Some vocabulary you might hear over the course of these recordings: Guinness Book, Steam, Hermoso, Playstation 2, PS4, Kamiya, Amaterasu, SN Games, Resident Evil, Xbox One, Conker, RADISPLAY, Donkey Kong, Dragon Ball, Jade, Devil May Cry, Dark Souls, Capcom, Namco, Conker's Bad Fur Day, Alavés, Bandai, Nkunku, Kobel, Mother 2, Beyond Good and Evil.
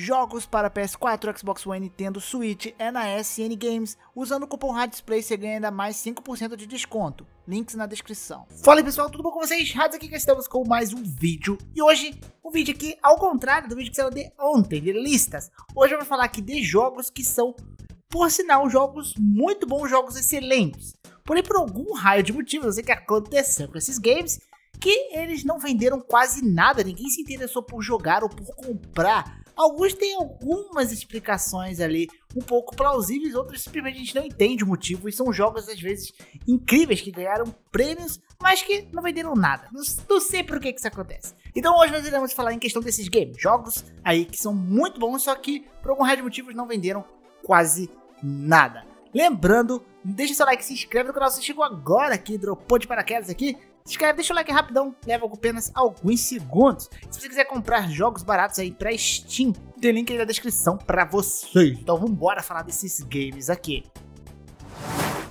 Jogos para PS4, Xbox One, Nintendo Switch é na SN Games. Usando o cupom RADISPLAY você ganha ainda mais 5% de desconto. Links na descrição. Fala aí, pessoal, tudo bom com vocês? Radis aqui, que estamos com mais um vídeo. E hoje, um vídeo aqui ao contrário do vídeo que saiu de ontem, de listas. Hoje eu vou falar aqui de jogos que são, por sinal, jogos muito bons, jogos excelentes. Porém, por algum raio de motivo, eu sei que aconteceu com esses games, que eles não venderam quase nada, ninguém se interessou por jogar ou por comprar. Alguns têm algumas explicações ali um pouco plausíveis, outros simplesmente a gente não entende o motivo. E são jogos às vezes incríveis que ganharam prêmios, mas que não venderam nada. Não sei por que isso acontece. Então hoje nós iremos falar em questão desses games, jogos aí que são muito bons, só que por algum raio de motivos não venderam quase nada. Lembrando, deixa seu like, se inscreve no canal se chegou agora aqui, dropou de paraquedas aqui. Se inscreve, deixa o like rapidão, leva apenas alguns segundos. Se você quiser comprar jogos baratos aí pra Steam, tem link aí na descrição pra vocês. Então vambora falar desses games aqui.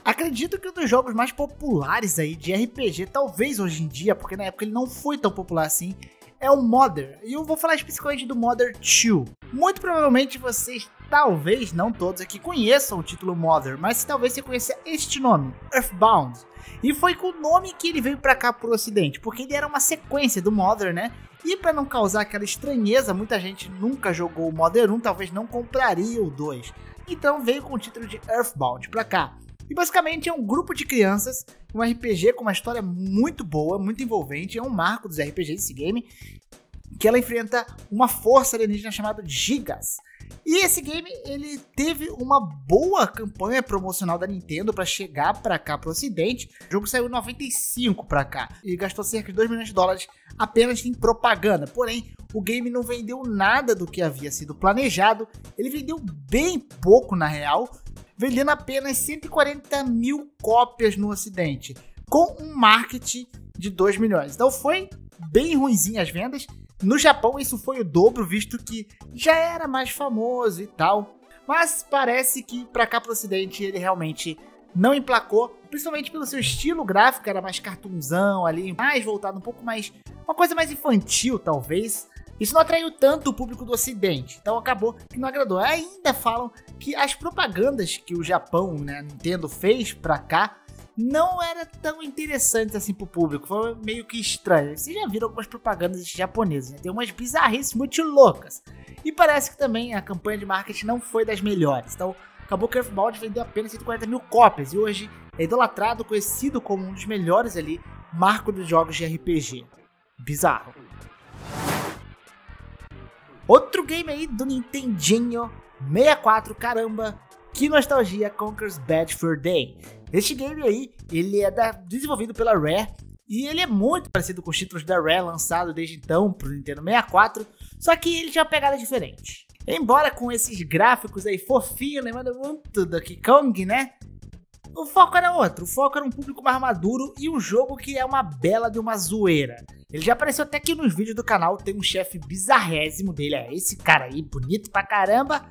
Acredito que um dos jogos mais populares aí de RPG, talvez hoje em dia, porque na época ele não foi tão popular assim, é o Mother. E eu vou falar especificamente do Mother 2. Muito provavelmente vocês, talvez não todos aqui conheçam o título Mother, mas talvez você conheça este nome, Earthbound. E foi com o nome que ele veio pra cá pro ocidente, porque ele era uma sequência do Mother, né? E pra não causar aquela estranheza, muita gente nunca jogou o Mother 1, talvez não compraria o 2. Então veio com o título de Earthbound pra cá. E basicamente é um grupo de crianças, um RPG com uma história muito boa, muito envolvente, é um marco dos RPGs desse game, que ela enfrenta uma força alienígena chamada Gigas. E esse game, ele teve uma boa campanha promocional da Nintendo para chegar para cá, para o ocidente. O jogo saiu em 95 para cá e gastou cerca de 2 milhões de dólares apenas em propaganda. Porém, o game não vendeu nada do que havia sido planejado. Ele vendeu bem pouco, na real, vendendo apenas 140 mil cópias no ocidente, com um marketing de 2 milhões. Então foi bem ruimzinho as vendas. No Japão isso foi o dobro, visto que já era mais famoso e tal. Mas parece que pra cá pro ocidente ele realmente não emplacou, principalmente pelo seu estilo gráfico, era mais cartunzão ali, mais voltado um pouco mais, uma coisa mais infantil talvez. Isso não atraiu tanto o público do ocidente, então acabou que não agradou. Ainda falam que as propagandas que o Japão, né, a Nintendo fez pra cá, não era tão interessante assim pro público, foi meio que estranho. Vocês já viram algumas propagandas japonesas, né? Tem umas bizarrices muito loucas. E parece que também a campanha de marketing não foi das melhores. Então acabou que o Earthbound vendeu apenas 140 mil cópias e hoje é idolatrado, conhecido como um dos melhores ali, marco dos jogos de RPG. Bizarro. Outro game aí do Nintendinho 64, caramba, que nostalgia, Conker's Bad Fur Day. Este game aí, ele é desenvolvido pela Rare e ele é muito parecido com os títulos da Rare lançado desde então para o Nintendo 64, só que ele tinha uma pegada diferente. Embora com esses gráficos aí fofinhos, lembrando muito do Donkey Kong, né? O foco era outro, o foco era um público mais maduro e um jogo que é uma bela de uma zoeira. Ele já apareceu até aqui nos vídeos do canal, tem um chefe bizarrésimo dele, é esse cara aí, bonito pra caramba.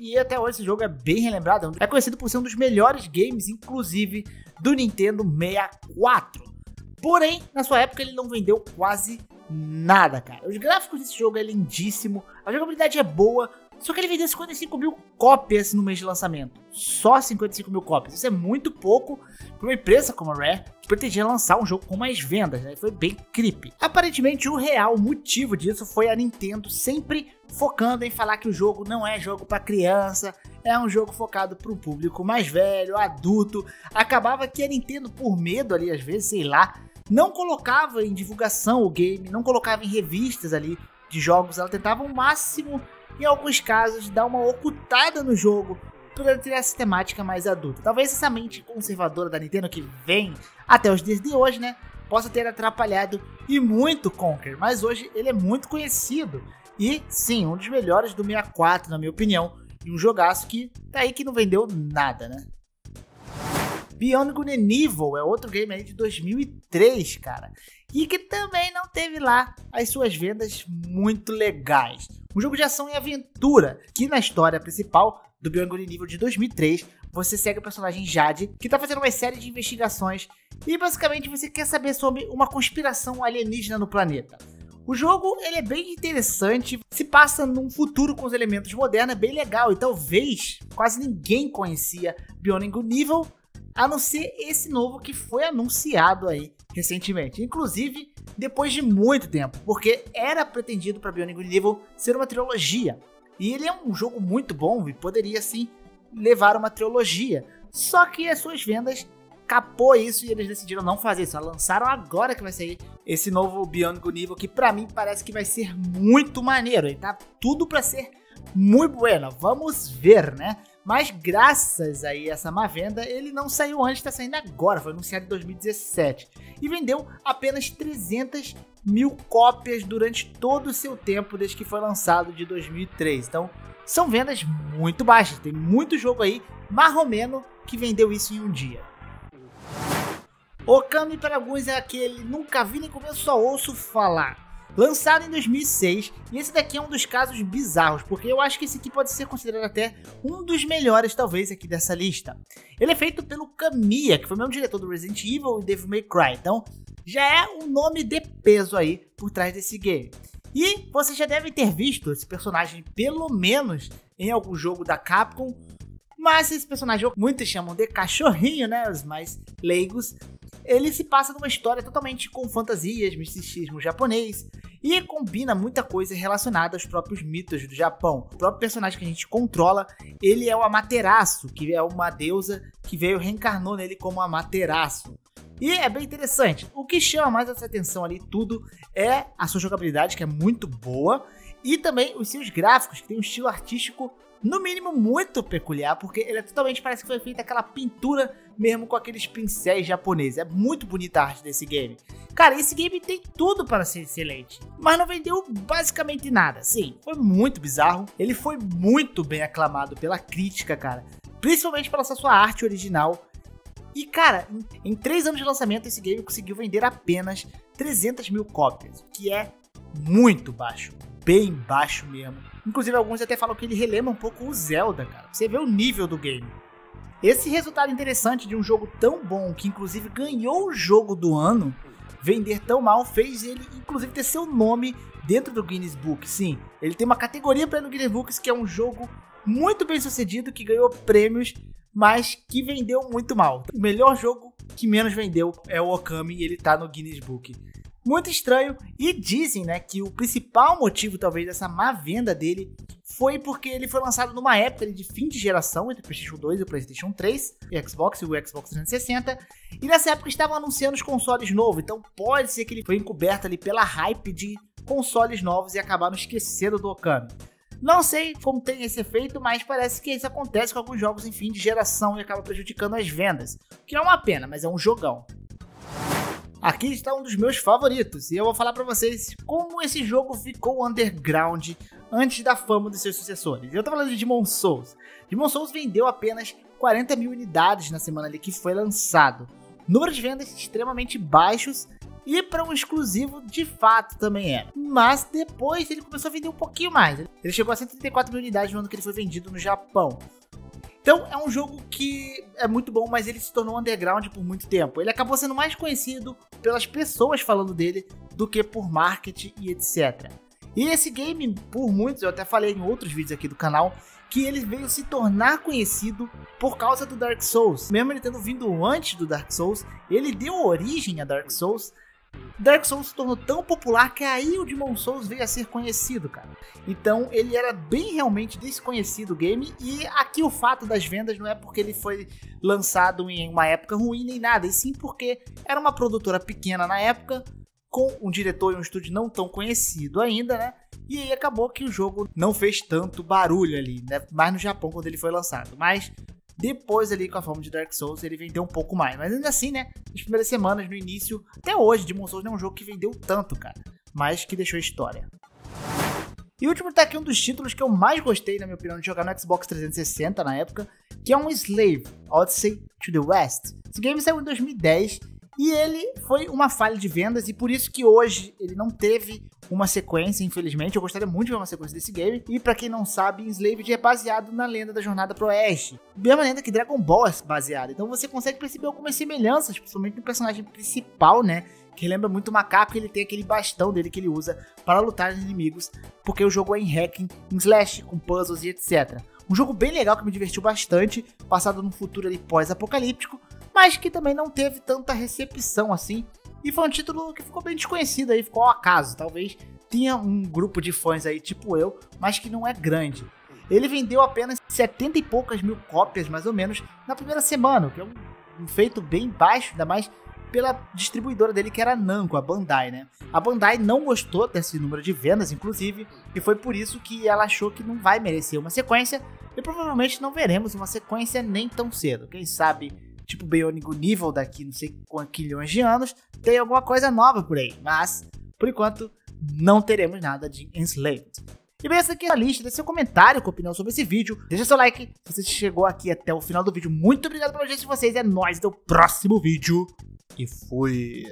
E até hoje esse jogo é bem relembrado, é conhecido por ser um dos melhores games, inclusive, do Nintendo 64. Porém, na sua época ele não vendeu quase nada, cara. Os gráficos desse jogo é lindíssimo, a jogabilidade é boa, só que ele vendeu 55 mil cópias no mês de lançamento. Só 55 mil cópias, isso é muito pouco para uma empresa como a Rare, que pretendia lançar um jogo com mais vendas, né? Foi bem creepy. Aparentemente o real motivo disso foi a Nintendo sempre focando em falar que o jogo não é jogo para criança, é um jogo focado para um público mais velho, adulto. Acabava que a Nintendo, por medo ali às vezes, sei lá, não colocava em divulgação o game, não colocava em revistas ali de jogos, ela tentava o máximo, em alguns casos, dar uma ocultada no jogo para ter essa temática mais adulta. Talvez essa mente conservadora da Nintendo que vem até os dias de hoje, né, possa ter atrapalhado e muito Conker, mas hoje ele é muito conhecido. E sim, um dos melhores do 64, na minha opinião, e um jogaço que tá aí que não vendeu nada, né? Beyond Good and Evil é outro game aí de 2003, cara, e que também não teve lá as suas vendas muito legais. Um jogo de ação e aventura, que na história principal do Beyond Good and Evil de 2003, você segue o personagem Jade, que tá fazendo uma série de investigações e basicamente você quer saber sobre uma conspiração alienígena no planeta. O jogo ele é bem interessante, se passa num futuro com os elementos modernos, é bem legal e talvez quase ninguém conhecia Beyond Good and Evil, a não ser esse novo que foi anunciado aí recentemente, inclusive depois de muito tempo, porque era pretendido para Beyond Good and Evil ser uma trilogia, e ele é um jogo muito bom e poderia sim levar uma trilogia, só que as suas vendas capou isso e eles decidiram não fazer isso, lançaram agora que vai sair esse novo Beyond Good and Evil, que pra mim parece que vai ser muito maneiro, e tá tudo pra ser muito bueno, vamos ver, né? Mas graças aí a essa má venda, ele não saiu antes, tá saindo agora, foi anunciado em 2017. E vendeu apenas 300.000 cópias durante todo o seu tempo, desde que foi lançado de 2003. Então, são vendas muito baixas, tem muito jogo aí, marromeno, que vendeu isso em um dia. Okami para alguns é aquele nunca vi nem comer, só ouço falar. Lançado em 2006, e esse daqui é um dos casos bizarros, porque eu acho que esse aqui pode ser considerado até um dos melhores, talvez, aqui dessa lista. Ele é feito pelo Kamiya, que foi o mesmo diretor do Resident Evil e Devil May Cry, então já é um nome de peso aí por trás desse game. E vocês já devem ter visto esse personagem, pelo menos, em algum jogo da Capcom, mas esse personagem, muitos chamam de cachorrinho, né, os mais leigos. Ele se passa numa história totalmente com fantasias, misticismo japonês e combina muita coisa relacionada aos próprios mitos do Japão. O próprio personagem que a gente controla, ele é o Amaterasu, que é uma deusa que veio reencarnou nele como Amaterasu. E é bem interessante, o que chama mais essa atenção ali tudo é a sua jogabilidade, que é muito boa, e também os seus gráficos, que tem um estilo artístico no mínimo muito peculiar, porque ele é totalmente, parece que foi feita aquela pintura mesmo com aqueles pincéis japoneses. É muito bonita a arte desse game. Cara, esse game tem tudo para ser excelente, mas não vendeu basicamente nada. Sim, foi muito bizarro. Ele foi muito bem aclamado pela crítica, cara, principalmente pela sua arte original. E cara, em 3 anos de lançamento esse game conseguiu vender apenas 300.000 cópias, o que é muito baixo, bem baixo mesmo. Inclusive alguns até falam que ele relembra um pouco o Zelda, cara. Você vê o nível do game. Esse resultado interessante de um jogo tão bom, que inclusive ganhou o jogo do ano, vender tão mal fez ele inclusive ter seu nome dentro do Guinness Book. Sim, ele tem uma categoria para no Guinness Book, que é um jogo muito bem sucedido, que ganhou prêmios, mas que vendeu muito mal. O melhor jogo que menos vendeu é o Okami e ele tá no Guinness Book. Muito estranho, e dizem, né, que o principal motivo talvez dessa má venda dele foi porque ele foi lançado numa época de fim de geração entre o Playstation 2 e o Playstation 3, o Xbox e o Xbox 360, e nessa época estavam anunciando os consoles novos, então pode ser que ele foi encoberto ali pela hype de consoles novos e acabaram esquecendo do Okami. Não sei como tem esse efeito, mas parece que isso acontece com alguns jogos em fim de geração e acaba prejudicando as vendas, o que não é uma pena, mas é um jogão. Aqui está um dos meus favoritos, e eu vou falar para vocês como esse jogo ficou underground antes da fama dos seus sucessores. Eu tô falando de Demon's Souls. Demon's Souls vendeu apenas 40.000 unidades na semana ali que foi lançado. Número de vendas extremamente baixos, e para um exclusivo de fato também era. Mas depois ele começou a vender um pouquinho mais. Ele chegou a 134.000 unidades no ano que ele foi vendido no Japão. Então é um jogo que é muito bom, mas ele se tornou underground por muito tempo. Ele acabou sendo mais conhecido pelas pessoas falando dele do que por marketing e etc. E esse game, por muitos, eu até falei em outros vídeos aqui do canal, que ele veio se tornar conhecido por causa do Dark Souls. Mesmo ele tendo vindo antes do Dark Souls, ele deu origem a Dark Souls. Dark Souls se tornou tão popular que aí o Demon's Souls veio a ser conhecido, cara. Então ele era bem realmente desconhecido o game, e aqui o fato das vendas não é porque ele foi lançado em uma época ruim nem nada, e sim porque era uma produtora pequena na época, com um diretor e um estúdio não tão conhecido ainda, né? E aí acabou que o jogo não fez tanto barulho ali, né? Mais no Japão quando ele foi lançado, mas depois ali com a forma de Dark Souls ele vendeu um pouco mais, mas ainda assim, né, nas primeiras semanas, no início, até hoje, Demon's Souls não é um jogo que vendeu tanto, cara, mas que deixou história. E o último tá aqui um dos títulos que eu mais gostei, na minha opinião, de jogar no Xbox 360 na época, que é um Enslaved: Odyssey to the West. Esse game saiu em 2010 e ele foi uma falha de vendas, e por isso que hoje ele não teve uma sequência, infelizmente. Eu gostaria muito de ver uma sequência desse game. E pra quem não sabe, Enslaved é baseado na lenda da jornada pro oeste. Mesma lenda que Dragon Ball é baseada. Então você consegue perceber algumas semelhanças, principalmente no personagem principal, né? Que lembra muito o macaco, ele tem aquele bastão dele que ele usa para lutar os inimigos, porque o jogo é em hacking, em slash, com puzzles e etc. Um jogo bem legal que me divertiu bastante, passado num futuro ali pós-apocalíptico, mas que também não teve tanta recepção assim, e foi um título que ficou bem desconhecido aí, ficou ao acaso, talvez tinha um grupo de fãs aí tipo eu, mas que não é grande. Ele vendeu apenas 70 e poucas mil cópias, mais ou menos, na primeira semana, que é um feito bem baixo, ainda mais pela distribuidora dele, que era a Namco, a Bandai, né? A Bandai não gostou desse número de vendas, inclusive, e foi por isso que ela achou que não vai merecer uma sequência, e provavelmente não veremos uma sequência nem tão cedo. Quem sabe, tipo Beyond Good and Evil, daqui não sei quantos de anos, tem alguma coisa nova por aí, mas, por enquanto, não teremos nada de Enslaved. E bem, essa aqui é a lista, deixe seu comentário com opinião sobre esse vídeo, deixa seu like, se você chegou aqui até o final do vídeo, muito obrigado pela audiência de vocês, é nóis, até o próximo vídeo! E foi...